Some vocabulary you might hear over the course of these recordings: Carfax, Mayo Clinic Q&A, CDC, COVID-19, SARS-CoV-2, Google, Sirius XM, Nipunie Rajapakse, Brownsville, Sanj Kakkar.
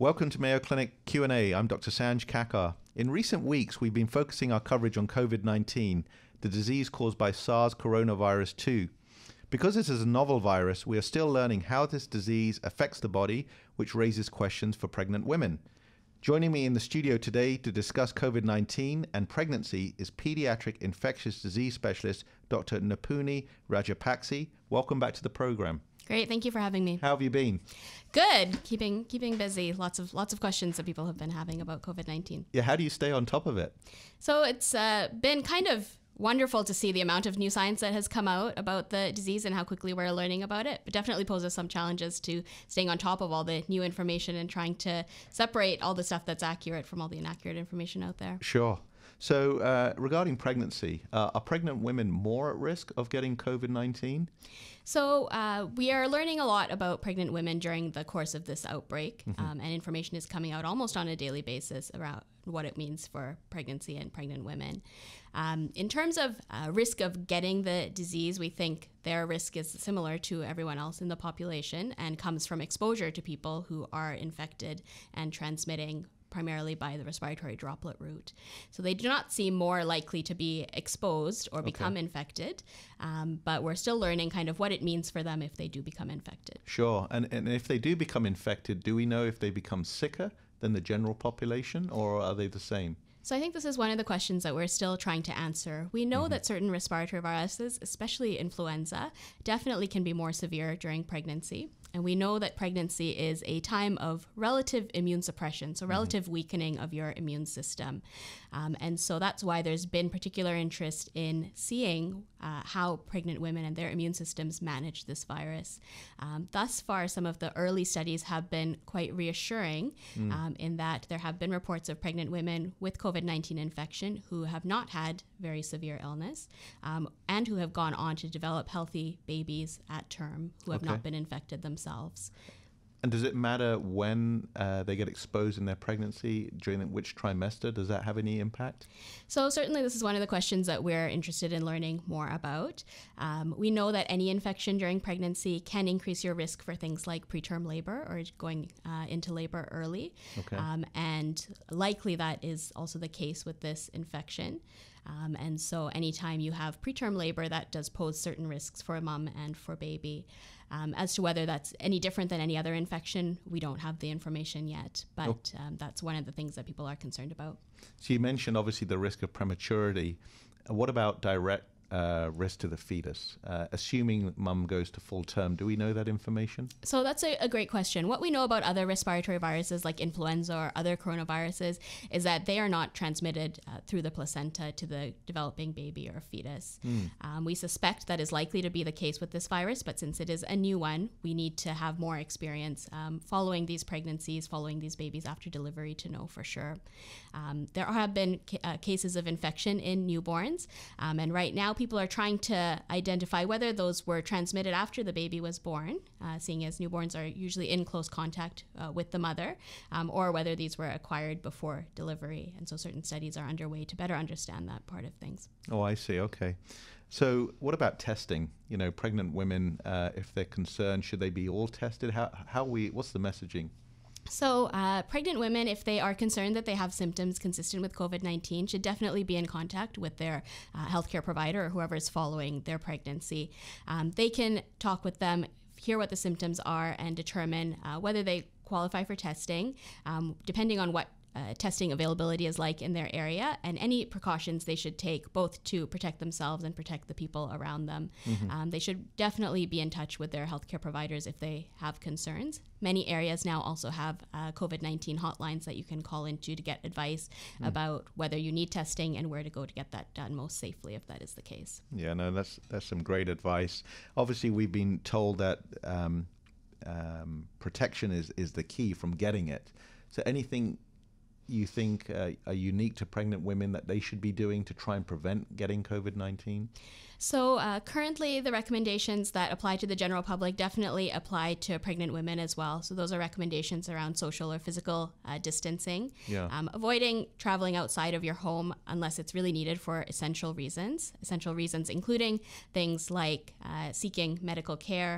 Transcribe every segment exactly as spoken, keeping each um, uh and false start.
Welcome to Mayo Clinic Q and A. I'm Doctor Sanj Kakkar. In recent weeks, we've been focusing our coverage on COVID nineteen, the disease caused by SARS coronavirus two. Because this is a novel virus, we are still learning how this disease affects the body, which raises questions for pregnant women. Joining me in the studio today to discuss COVID nineteen and pregnancy is pediatric infectious disease specialist Doctor Nipunie Rajapakse. Welcome back to the program. Great, thank you for having me. How have you been? Good, keeping keeping busy. Lots of lots of questions that people have been having about COVID nineteen. Yeah, how do you stay on top of it? So it's uh, been kind of wonderful to see the amount of new science that has come out about the disease and how quickly we're learning about it. It definitely poses some challenges to staying on top of all the new information and trying to separate all the stuff that's accurate from all the inaccurate information out there. Sure. So uh, regarding pregnancy, uh, are pregnant women more at risk of getting COVID nineteen? So uh, we are learning a lot about pregnant women during the course of this outbreak, mm-hmm. um, and information is coming out almost on a daily basis about what it means for pregnancy and pregnant women. Um, in terms of uh, risk of getting the disease, we think their risk is similar to everyone else in the population and comes from exposure to people who are infected and transmitting primarily by the respiratory droplet route. So they do not seem more likely to be exposed or become okay. infected, um, but we're still learning kind of what it means for them if they do become infected. Sure, and, and if they do become infected, do we know if they become sicker than the general population, or are they the same? So I think this is one of the questions that we're still trying to answer. We know mm-hmm. that certain respiratory viruses, especially influenza, definitely can be more severe during pregnancy. And we know that pregnancy is a time of relative immune suppression, so relative mm-hmm. weakening of your immune system. Um, and so that's why there's been particular interest in seeing uh, how pregnant women and their immune systems manage this virus. Um, thus far, some of the early studies have been quite reassuring mm. um, in that there have been reports of pregnant women with COVID nineteen infection who have not had very severe illness um, and who have gone on to develop healthy babies at term who have okay. not been infected themselves. Themselves. And does it matter when uh, they get exposed in their pregnancy, during which trimester? Does that have any impact? So certainly this is one of the questions that we're interested in learning more about. Um, we know that any infection during pregnancy can increase your risk for things like preterm labor or going uh, into labor early. Okay. Um, and likely that is also the case with this infection. Um, and so anytime you have preterm labor, that does pose certain risks for mom and for baby. Um, as to whether that's any different than any other infection, we don't have the information yet, but oh. um, that's one of the things that people are concerned about. So you mentioned obviously the risk of prematurity. What about direct uh, risk to the fetus? Uh, assuming mum goes to full term, do we know that information? So that's a, a great question. What we know about other respiratory viruses like influenza or other coronaviruses is that they are not transmitted uh, through the placenta to the developing baby or fetus. Mm. Um, we suspect that is likely to be the case with this virus, but since it is a new one, we need to have more experience Um, following these pregnancies, following these babies after delivery to know for sure. Um, there have been ca uh, cases of infection in newborns, um, and right now people are trying to identify whether those were transmitted after the baby was born, uh, seeing as newborns are usually in close contact uh, with the mother, um, or whether these were acquired before delivery. And so certain studies are underway to better understand that part of things. Oh, I see. Okay. So what about testing? You know, pregnant women, uh, if they're concerned, should they be all tested? How, how we, what's the messaging? So uh, pregnant women, if they are concerned that they have symptoms consistent with COVID nineteen, should definitely be in contact with their uh, healthcare provider or whoever is following their pregnancy. Um, they can talk with them, hear what the symptoms are, and determine uh, whether they qualify for testing, um, depending on what Uh, testing availability is like in their area and any precautions they should take both to protect themselves and protect the people around them. Mm-hmm. um, they should definitely be in touch with their healthcare providers if they have concerns. Many areas now also have uh, COVID nineteen hotlines that you can call into to get advice mm. about whether you need testing and where to go to get that done most safely if that is the case. Yeah, no, that's, that's some great advice. Obviously, we've been told that um, um, protection is, is the key from getting it. So anything you think uh, are unique to pregnant women that they should be doing to try and prevent getting COVID nineteen? So uh, currently the recommendations that apply to the general public definitely apply to pregnant women as well. So those are recommendations around social or physical uh, distancing, yeah. um, avoiding traveling outside of your home unless it's really needed for essential reasons. Essential reasons including things like uh, seeking medical care,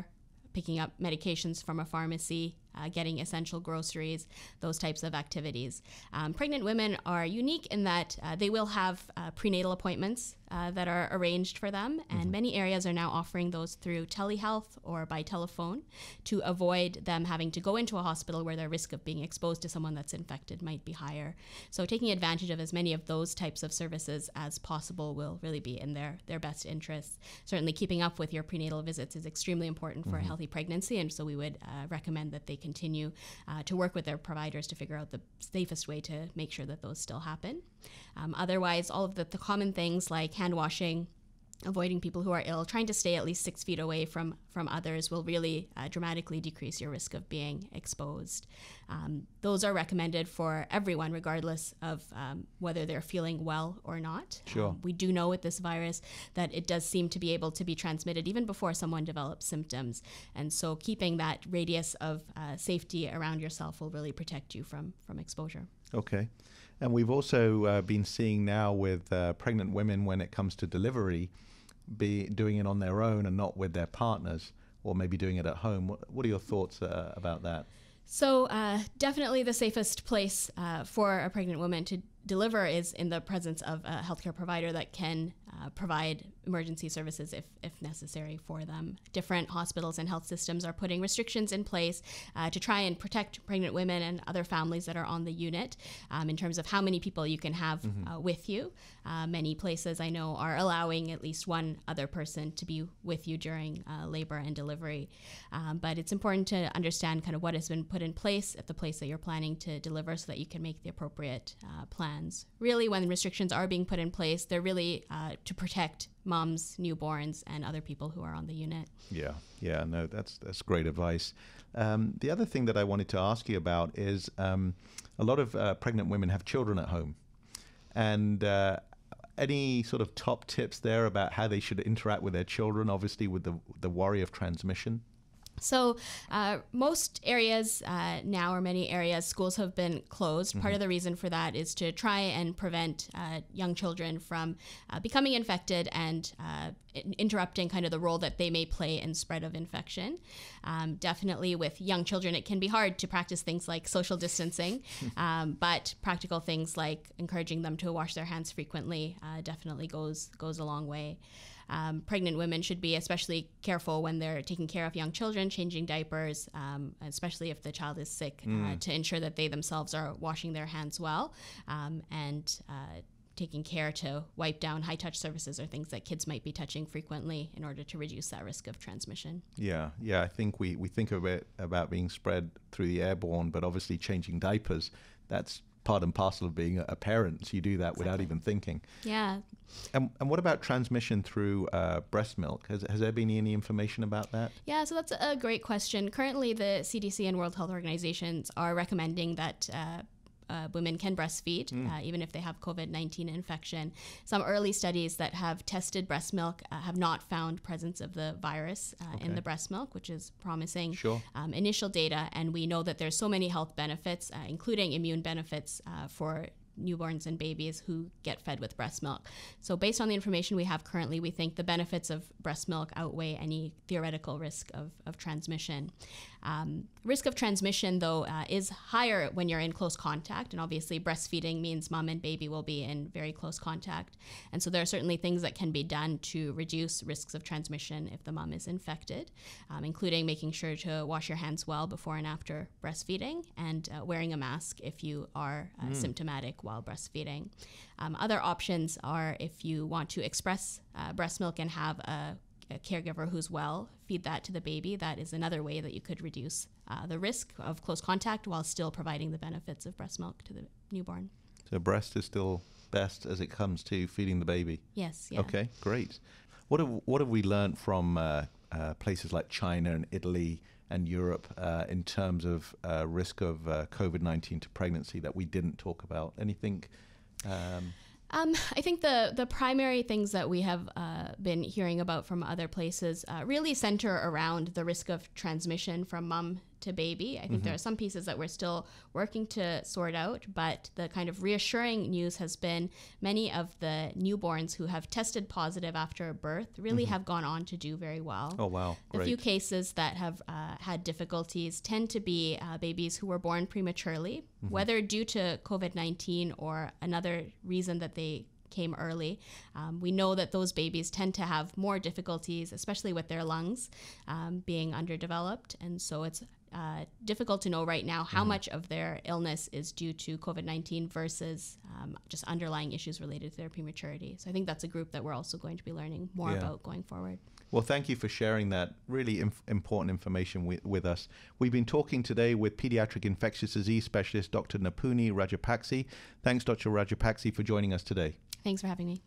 picking up medications from a pharmacy, uh, getting essential groceries, those types of activities. Um, pregnant women are unique in that uh, they will have uh, prenatal appointments uh, that are arranged for them, and mm-hmm. many areas are now offering those through telehealth or by telephone to avoid them having to go into a hospital where their risk of being exposed to someone that's infected might be higher. So taking advantage of as many of those types of services as possible will really be in their, their best interests. Certainly keeping up with your prenatal visits is extremely important for mm-hmm. a healthy pregnancy, and so we would uh, recommend that they continue uh, to work with their providers to figure out the safest way to make sure that those still happen. Um, otherwise, all of the, the common things like hand washing, avoiding people who are ill, trying to stay at least six feet away from, from others will really uh, dramatically decrease your risk of being exposed. Um, those are recommended for everyone, regardless of um, whether they're feeling well or not. Sure. Um, we do know with this virus that it does seem to be able to be transmitted even before someone develops symptoms. And so keeping that radius of uh, safety around yourself will really protect you from, from exposure. Okay. And we've also uh, been seeing now with uh, pregnant women, when it comes to delivery, be doing it on their own and not with their partners, or maybe doing it at home. What are your thoughts uh, about that? So uh, definitely the safest place uh, for a pregnant woman to deliver is in the presence of a healthcare provider that can uh, provide emergency services if, if necessary for them. Different hospitals and health systems are putting restrictions in place uh, to try and protect pregnant women and other families that are on the unit um, in terms of how many people you can have mm-hmm. uh, with you. Uh, many places I know are allowing at least one other person to be with you during uh, labor and delivery. Um, but it's important to understand kind of what has been put in place at the place that you're planning to deliver so that you can make the appropriate uh, plan. Really, when restrictions are being put in place, they're really uh, to protect moms, newborns, and other people who are on the unit. Yeah, yeah, no, that's that's great advice. Um, the other thing that I wanted to ask you about is um, a lot of uh, pregnant women have children at home. And uh, any sort of top tips there about how they should interact with their children, obviously with the, the worry of transmission? So uh, most areas uh, now, or many areas, schools have been closed. Mm-hmm. Part of the reason for that is to try and prevent uh, young children from uh, becoming infected and uh, in- interrupting kind of the role that they may play in spread of infection. Um, definitely with young children, it can be hard to practice things like social distancing, um, but practical things like encouraging them to wash their hands frequently uh, definitely goes, goes a long way. Um, pregnant women should be especially careful when they're taking care of young children, changing diapers, um, especially if the child is sick, mm. uh, to ensure that they themselves are washing their hands well um, and uh, taking care to wipe down high-touch surfaces or things that kids might be touching frequently in order to reduce that risk of transmission. Yeah, yeah, I think we, we think of it about being spread through the airborne, but obviously changing diapers, that's part and parcel of being a parent, so you do that exactly. without even thinking. Yeah. And, and what about transmission through uh, breast milk? Has, has there been any information about that? Yeah, so that's a great question. Currently, the C D C and World Health Organizations are recommending that uh, Uh, women can breastfeed, mm. uh, even if they have COVID nineteen infection. Some early studies that have tested breast milk uh, have not found presence of the virus uh, okay. in the breast milk, which is promising sure. um, initial data. And we know that there's so many health benefits, uh, including immune benefits uh, for newborns and babies who get fed with breast milk. So based on the information we have currently, we think the benefits of breast milk outweigh any theoretical risk of, of transmission. Um, risk of transmission, though, uh, is higher when you're in close contact. And obviously breastfeeding means mom and baby will be in very close contact. And so there are certainly things that can be done to reduce risks of transmission if the mom is infected, um, including making sure to wash your hands well before and after breastfeeding and uh, wearing a mask if you are uh, mm. symptomatic while breastfeeding. Um, other options are if you want to express uh, breast milk and have a, a caregiver who's well, feed that to the baby. That is another way that you could reduce uh, the risk of close contact while still providing the benefits of breast milk to the newborn. So breast is still best as it comes to feeding the baby? Yes. Yeah. Okay, great. What have, what have we learned from uh, uh, places like China and Italy and Europe uh, in terms of uh, risk of uh, COVID nineteen to pregnancy that we didn't talk about? Anything? Um Um, I think the, the primary things that we have uh, been hearing about from other places uh, really center around the risk of transmission from mom to baby. I think mm-hmm. there are some pieces that we're still working to sort out, but the kind of reassuring news has been many of the newborns who have tested positive after birth really mm-hmm. have gone on to do very well. Oh, wow. Great. The few cases that have uh, had difficulties tend to be uh, babies who were born prematurely, mm-hmm. whether due to COVID nineteen or another reason that they came early. Um, we know that those babies tend to have more difficulties, especially with their lungs um, being underdeveloped. And so it's uh, difficult to know right now how mm-hmm. much of their illness is due to COVID nineteen versus um, just underlying issues related to their prematurity. So I think that's a group that we're also going to be learning more yeah. about going forward. Well, thank you for sharing that really inf- important information wi- with us. We've been talking today with pediatric infectious disease specialist Doctor Nipunie Rajapakse. Thanks, Doctor Rajapakse, for joining us today. Thanks for having me.